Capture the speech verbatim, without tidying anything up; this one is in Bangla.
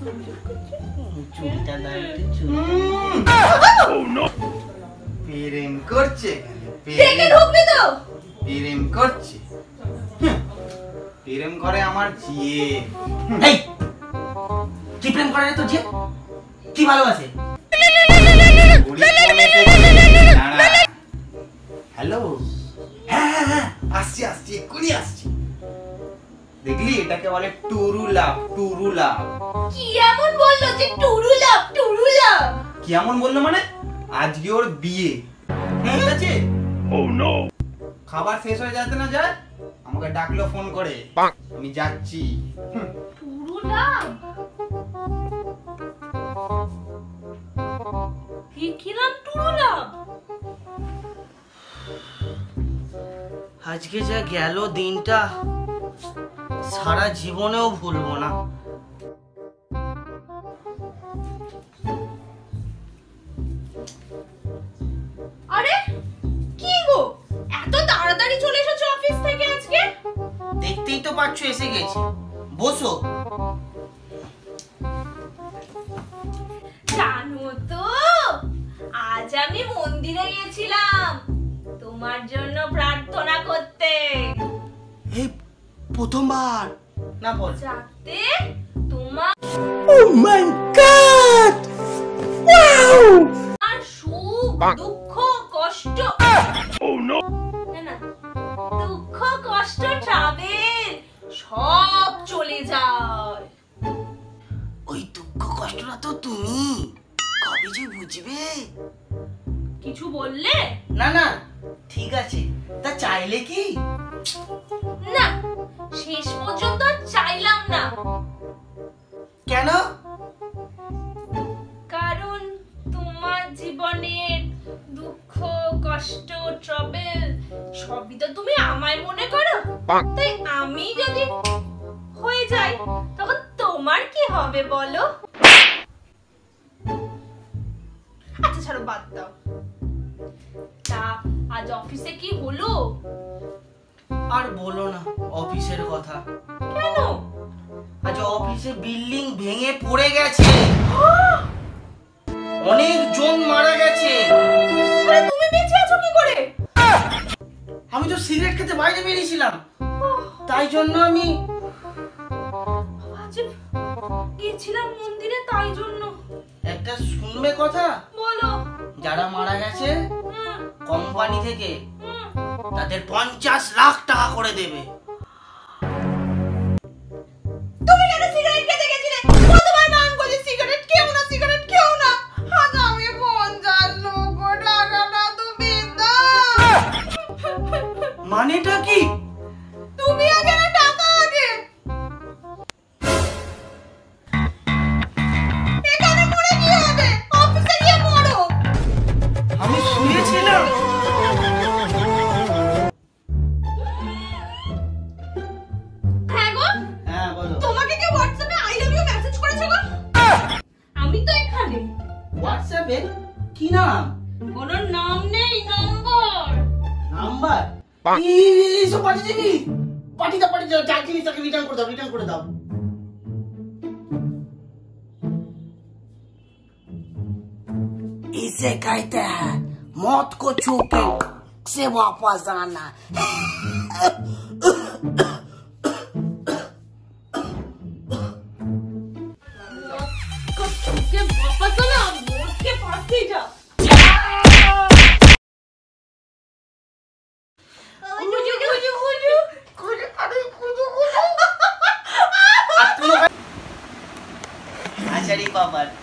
প্রেম করছে প্রেম করছে প্রেম করে আমার ঝিয়ে। কি প্রেম করে তো ঝিয়ে? কি ভালোবাসে? হ্যালো, হ্যাঁ হ্যাঁ হ্যাঁ আসছি আসছি এক্ষুনি আসছি। দেখলি, এটাকে বলে টুরু লাভ। টুরু লাভ কি এমন বললো যে টুরু লাভ? টুরু লাভ কি এমন বললো মানে আজকে ওর বিয়ে। ঠিক আছে, ও নো, খাবার শেষ হয়ে যেতে না যায় আমাকে ডাকলো ফোন করে, আমি যাচ্ছি। টুরু লাভ কি কি নাম? True love. আজকে যা গেল দিনটা সারা জীবনেও ভুলবো না। আরে কি গো, এত তাড়াতাড়ি চলে এসেছো অফিস থেকে আজকে? দেখতেই তো পাচ্ছ এসে গেছি, বসো। জানো তো আজ আমি মন্দিরে গিয়েছিলাম তোমার জন্য প্রার্থনা করতে। প্রথমবার না বল জানতে তোমার। ও মাই গড, ওয়াও! আর সুখ দুঃখ কষ্ট, ও নো, না না দুঃখ কষ্ট ট্রাভেল সব চলে যায়। ওই দুঃখ কষ্টটা তো তুমি কবে যে বুঝবে। কিছু বললে? না না ঠিক আছে, তা চাইলে কি? না, শেষ পর্যন্ত চাইলাম না। কেন? কারণ তোমার জীবনের দুঃখ কষ্ট ট্রাভেল সবই তো তুমি আমায় মনে করো, তাই আমি যদি হয়ে যাই তখন তোমার কি হবে বলো? আচ্ছা ছাড়ো বাদ দাও, তা আজ অফিসে কি হলো? আর বলো না অফিসের কথা। কেন? আজ অফিসে বিল্ডিং ভেঙে পড়ে গেছে, অনেক জন মারা গেছে। তুমি বেঁচে আছো কি করে? আমি তো সিগারেট খেতে বাইরে বেরিয়েছিলাম, তাই জন্য আমি আজ গিয়েছিলাম মন্দিরে, তাই জন্য। একটা শুনবে কথা? বলো। যারা মারা গেছে কোম্পানি থেকে তাদের পঞ্চাশ লাখ টাকা করে দেবে। তুমি কেন সিগারেট খেতে গেছিলে? কতবার বারণ করলে সিগারেট খেও না, সিগারেট খেও না। আজ আমি পঞ্চাশ লাখ টাকাটা তুমি দাও। মানেটা কি? তুমি আগে না টাকা আগে। এখানে মরে কি হবে? অফিসে গিয়ে মরো। আমি শুনেছিলাম। কি নাম? কোন নাম নেই, নম্বর। নাম্বার? এই সব পার্টি দিবি, পার্টি দা পার্টি দা, যাকে তাকে রিটার্ন করে দাও, রিটার্ন করে দাও। इसे कहते हैं मौत को छू के से वापस आना। Bye-bye.